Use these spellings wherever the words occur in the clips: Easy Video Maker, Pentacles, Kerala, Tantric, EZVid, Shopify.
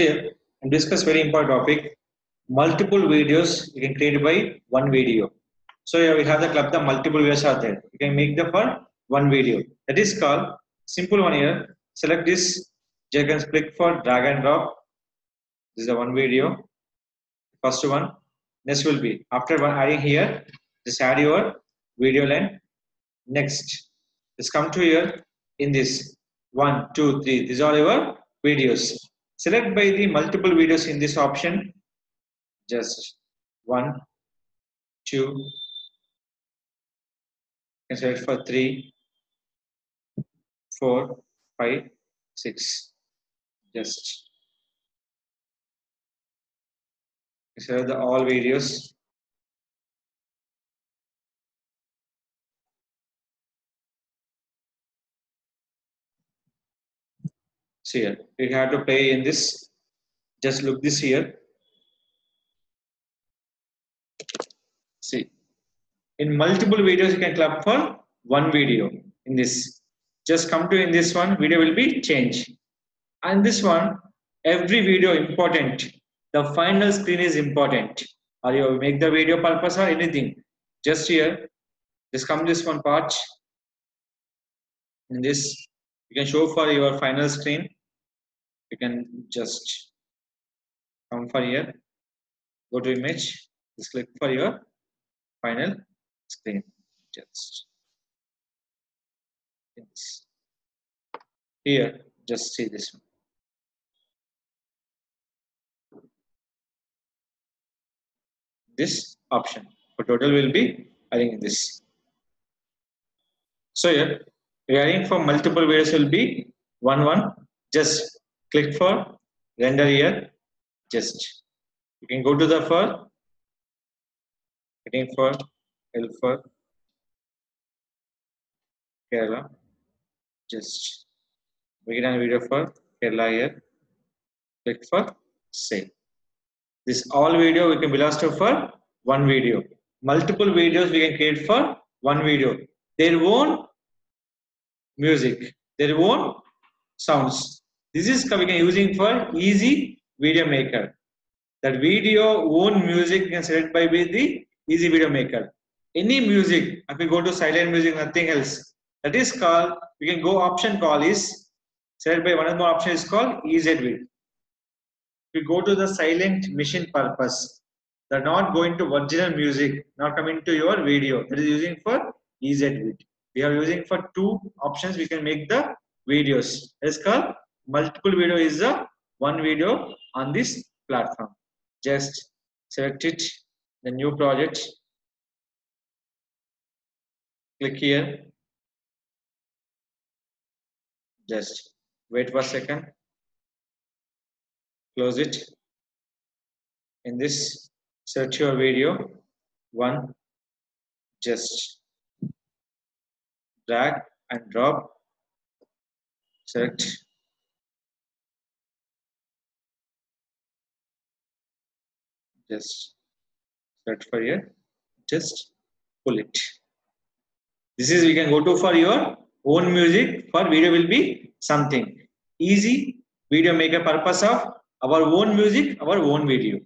Here and discuss very important topic. Multiple videos you can create by one video. So here we have the club. The multiple videos are there. You can make them for one video. That is called simple one here. Select this. You can click for drag and drop. This is the one video. First one. Next will be after one adding here. Just add your video line. Next, just come to here in this 1, 2, 3. These are your videos. Select by the multiple videos in this option. Just 1, 2. You can select for 3, 4, 5, 6. Just select the all videos. Here we have to play in this. Just look this here. See, in multiple videos you can clap for one video. In this, just come to in this one video will be changed, and this one every video important. The final screen is important. Or you make the video purpose or anything. Just here, just come this one part. In this, you can show for your final screen. You can just come for here, go to image, just click for your final screen. Just here, just see this one. This option for total will be adding this. So here we are adding for multiple videos will be one. Just click for render here. Just you can go to the for heading for L for Kerala. Just we can add video for Kerala here. Click for save. This all video we can blast for one video. Multiple videos we can create for one video. Their own music, their own sounds. This is we can using for Easy Video Maker. That video own music you can select by the Easy Video Maker. Any music, if we go to silent music, nothing else. That is called we can go option call is select by one or more option is called EZVid. We go to the silent machine purpose. They're not going to original music, not coming to your video. That is using for EZVid. We are using for two options. We can make the videos. It's called multiple video is the one video on this platform. Just select it, the new project. Click here. Just wait for a second. Close it. In this, search your video. One, just drag and drop. Select. Just search for here. Just pull it. This is we can go to for your own music. For video will be something Easy Video Maker purpose of our own music, our own video.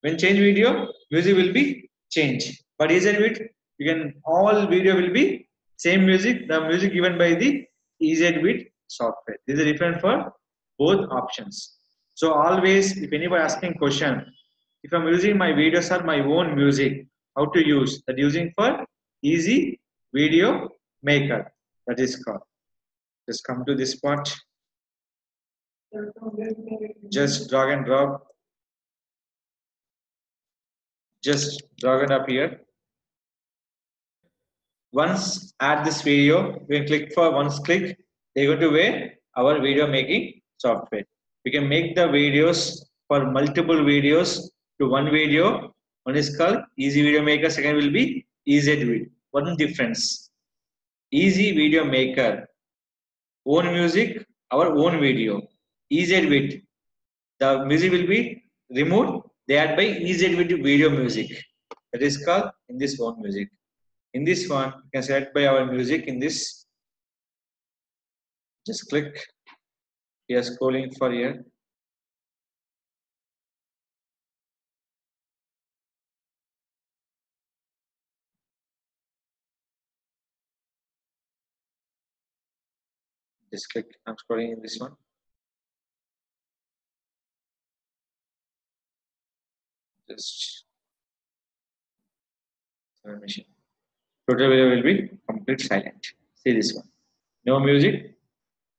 When change video, music will be changed. But EZVid, you can all video will be same music. The music given by the EZVid software. This is different for both options. So always, if anybody asking question, if I'm using my videos or my own music, how to use that using for Easy Video Maker. That is called. Just come to this part. Just drag and drop. Just drag it up here. Once add this video, we can click for once click. They go to where our video making software. We can make the videos for multiple videos to one video. One is called Easy Video Maker. Second will be EZVid. One difference. Easy Video Maker, own music, our own video. EZVid, the music will be removed. They add by EZVid video music. That is called in this own music. In this one, you can select by our music. In this, just click here, scrolling for here. Just click, I'm scrolling in this one. Just machine. Total video will be complete silent. See this one. No music,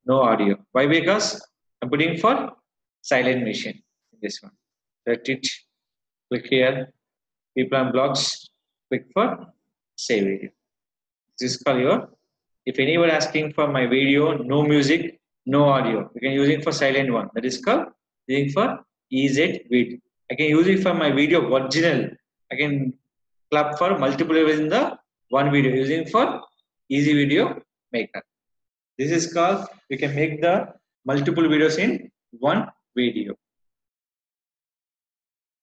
no audio. Why? Because I'm putting for silent machine. This one. Select it. Click here. People and blocks. Click for save video. This is called your. If anyone asking for my video, no music, no audio, you can use it for silent one. That is called using for EZVid. I can use it for my video original. I can clap for multiple videos in the one video using for Easy Video Maker. This is called you can make the multiple videos in one video.